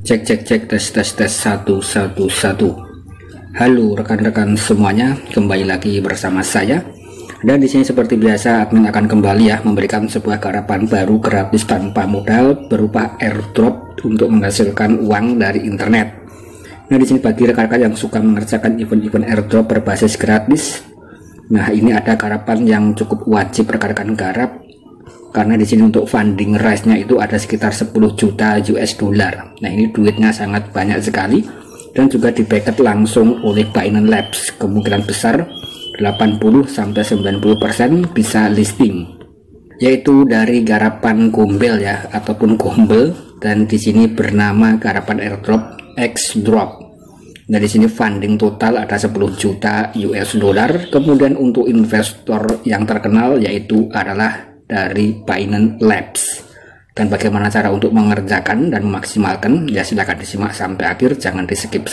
Cek tes satu. Halo rekan-rekan semuanya, kembali lagi bersama saya. Dan di sini seperti biasa admin akan kembali memberikan sebuah harapan baru gratis tanpa modal berupa airdrop untuk menghasilkan uang dari internet. Nah di sini bagi rekan-rekan yang suka mengerjakan event-event airdrop berbasis gratis, nah ini ada harapan yang cukup wajib rekan-rekan garap. Karena di sini untuk funding raise-nya itu ada sekitar 10 juta US dollar. Nah, ini duitnya sangat banyak sekali dan juga di-backed langsung oleh Binance Labs. Kemungkinan besar 80-90% bisa listing. Yaitu dari garapan Gumble ataupun Gumble, dan di sini bernama garapan airdrop Xdrop. Nah, di sini funding total ada 10 juta US dollar. Kemudian untuk investor yang terkenal yaitu adalah dari Binance Labs. Dan bagaimana cara untuk mengerjakan dan memaksimalkan, ya silakan disimak sampai akhir, jangan di skip.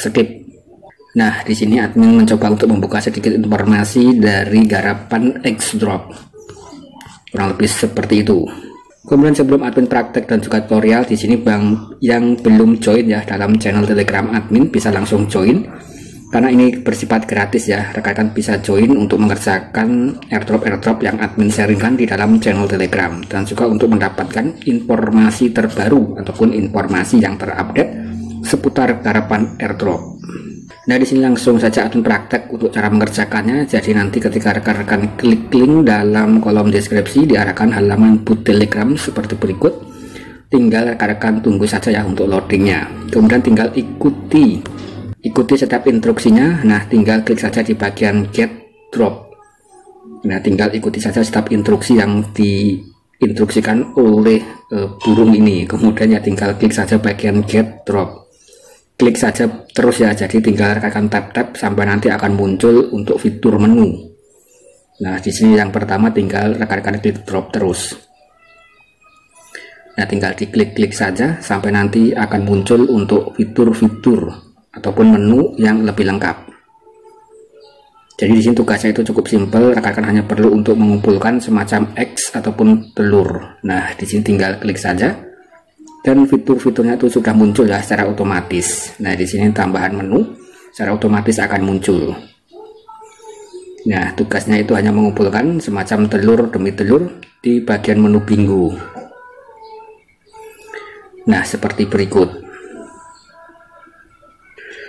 Nah di sini admin mencoba untuk membuka sedikit informasi dari garapan Xdrop, kurang lebih seperti itu. Kemudian sebelum admin praktek dan juga tutorial, di sini bang yang belum join dalam channel Telegram admin bisa langsung join. Karena ini bersifat gratis rekan-rekan bisa join untuk mengerjakan airdrop yang admin sharingkan di dalam channel Telegram, dan juga untuk mendapatkan informasi terbaru ataupun informasi yang terupdate seputar garapan airdrop. Nah di sini langsung saja admin praktek untuk cara mengerjakannya. Jadi nanti ketika rekan-rekan klik link dalam kolom deskripsi diarahkan halaman boot Telegram seperti berikut. Tinggal rekan-rekan tunggu saja untuk loadingnya. Kemudian tinggal ikuti setiap instruksinya. Nah tinggal klik saja di bagian get drop. Nah tinggal ikuti saja setiap instruksi yang diinstruksikan oleh burung ini. Kemudian tinggal klik saja bagian get drop, klik saja terus jadi tinggal rekan tap sampai nanti akan muncul untuk fitur menu. Nah di sini yang pertama tinggal rekan klik drop terus. Nah tinggal diklik-klik saja sampai nanti akan muncul untuk fitur-fitur ataupun menu yang lebih lengkap. Jadi di sini tugasnya itu cukup simpel, rekan-rekan hanya perlu untuk mengumpulkan semacam X ataupun telur. Nah, di sini tinggal klik saja dan fitur-fiturnya itu sudah muncul secara otomatis. Nah, di sini tambahan menu secara otomatis akan muncul. Nah, tugasnya itu hanya mengumpulkan semacam telur demi telur di bagian menu bingo. Nah, seperti berikut.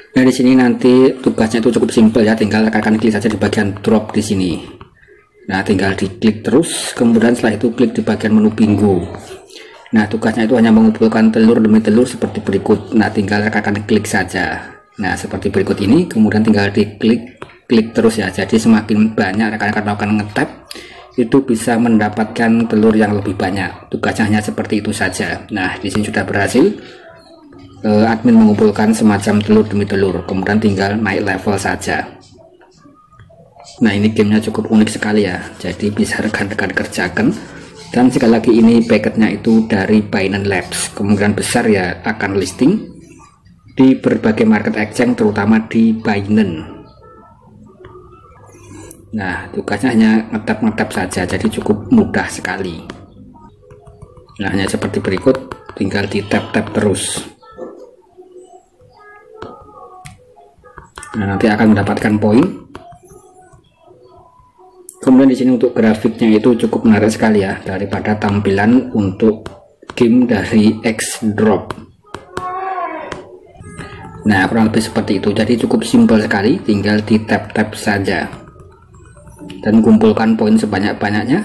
Nah di sini nanti tugasnya itu cukup simpel tinggal rekan-rekan klik saja di bagian drop di sini. Nah tinggal diklik terus, kemudian setelah itu klik di bagian menu bingo. Nah tugasnya itu hanya mengumpulkan telur demi telur seperti berikut. Nah tinggal rekan-rekan klik saja. Nah seperti berikut ini, kemudian tinggal diklik terus Jadi semakin banyak rekan-rekan akan ngetap, itu bisa mendapatkan telur yang lebih banyak. Tugasnya hanya seperti itu saja. Nah di sini sudah berhasil. Admin mengumpulkan semacam telur demi telur, kemudian tinggal naik level saja. Nah ini gamenya cukup unik sekali jadi bisa rekan-rekan kerjakan. Dan sekali lagi ini packetnya itu dari Binance Labs, kemungkinan besar akan listing di berbagai market exchange terutama di Binance. Nah tugasnya hanya ngetap saja, jadi cukup mudah sekali. Nah hanya seperti berikut, tinggal di tap terus. Nah, nanti akan mendapatkan poin. Kemudian di sini untuk grafiknya itu cukup menarik sekali daripada tampilan untuk game dari Xdrop. Nah kurang lebih seperti itu, jadi cukup simpel sekali, tinggal di tap saja dan kumpulkan poin sebanyak-banyaknya.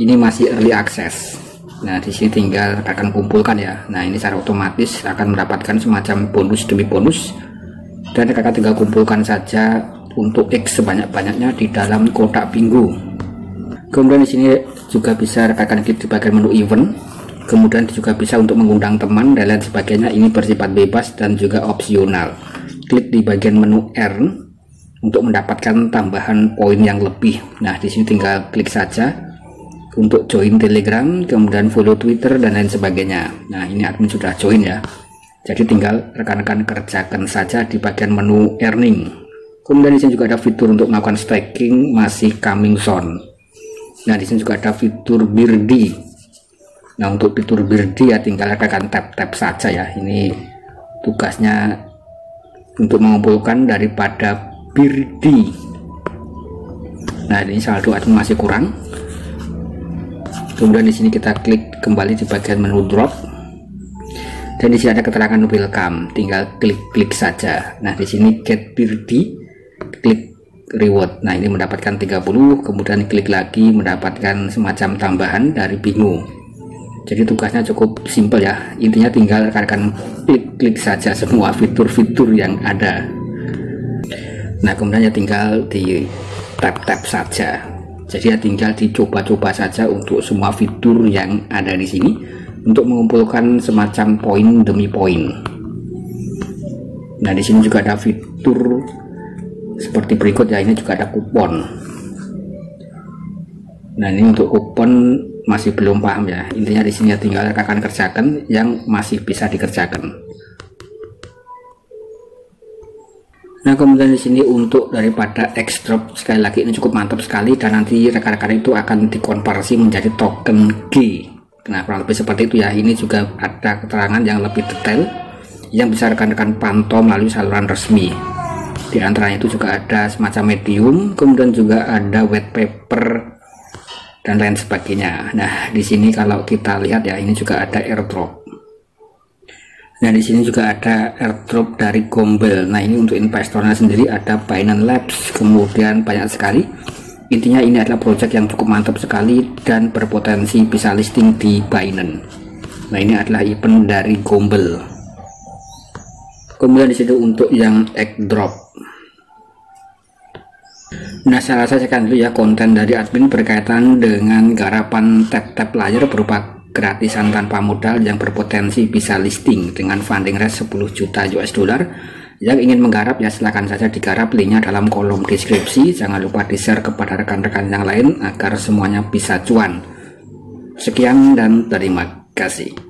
Ini masih early access. Nah di sini tinggal akan kumpulkan Nah ini secara otomatis akan mendapatkan semacam bonus demi bonus. Dan kakak tinggal kumpulkan saja untuk X sebanyak-banyaknya di dalam kotak bingo. Kemudian di sini juga bisa rekan-rekan klik di bagian menu event. Kemudian juga bisa untuk mengundang teman dan lain sebagainya. Ini bersifat bebas dan juga opsional. Klik di bagian menu earn untuk mendapatkan tambahan poin yang lebih. Nah di sini tinggal klik saja untuk join Telegram, kemudian follow Twitter dan lain sebagainya. Nah ini admin sudah join Jadi tinggal rekan-rekan kerjakan saja di bagian menu earning. Kemudian di sini juga ada fitur untuk melakukan staking masih coming soon. Nah di sini juga ada fitur birdie. Nah, untuk fitur birdie ya tinggal akan tap-tap saja ya. Ini tugasnya untuk mengumpulkan daripada birdie. Nah, ini saldo admin masih kurang. Kemudian di sini kita klik kembali di bagian menu drop. Dan di sini ada keterangan welcome, tinggal klik-klik saja. Nah, di sini get birdie, klik reward. Nah, ini mendapatkan 30, kemudian klik lagi mendapatkan semacam tambahan dari Bingo. Jadi tugasnya cukup simpel ya, intinya tinggal rekan-rekan klik-klik saja semua fitur-fitur yang ada. Nah, kemudian ya tinggal di tap-tap saja. Jadi ya tinggal dicoba-coba saja untuk semua fitur yang ada di sini untuk mengumpulkan semacam poin demi poin. Nah, di sini juga ada fitur seperti berikut ya, ini juga ada kupon. Nah, ini untuk kupon masih belum paham ya, intinya di sini tinggal rekan kerjakan yang masih bisa dikerjakan. Nah, kemudian di sini untuk daripada Xdrop sekali lagi ini cukup mantap sekali, dan nanti rekan-rekan itu akan dikonversi menjadi token G. Nah, kurang lebih seperti itu ya. Ini juga ada keterangan yang lebih detail yang bisa rekan-rekan pantau melalui saluran resmi. Di antaranya itu juga ada semacam medium, kemudian juga ada white paper dan lain sebagainya. Nah, di sini kalau kita lihat ya, ini juga ada airdrop. Nah, di sini juga ada airdrop dari Gumble. Nah, ini untuk investornya sendiri ada Binance Labs, kemudian banyak sekali. Intinya ini adalah project yang cukup mantap sekali dan berpotensi bisa listing di Binance. Nah, ini adalah event dari Gumble. Kemudian di situ untuk yang Xdrop. Nah, saya rasa sekian dulu ya konten dari admin berkaitan dengan garapan tap-tap layar berupa gratisan tanpa modal yang berpotensi bisa listing dengan funding rate 10 juta US dollar. Yang ingin menggarap ya silahkan saja digarap, linknya dalam kolom deskripsi. Jangan lupa di share kepada rekan-rekan yang lain agar semuanya bisa cuan. Sekian dan terima kasih.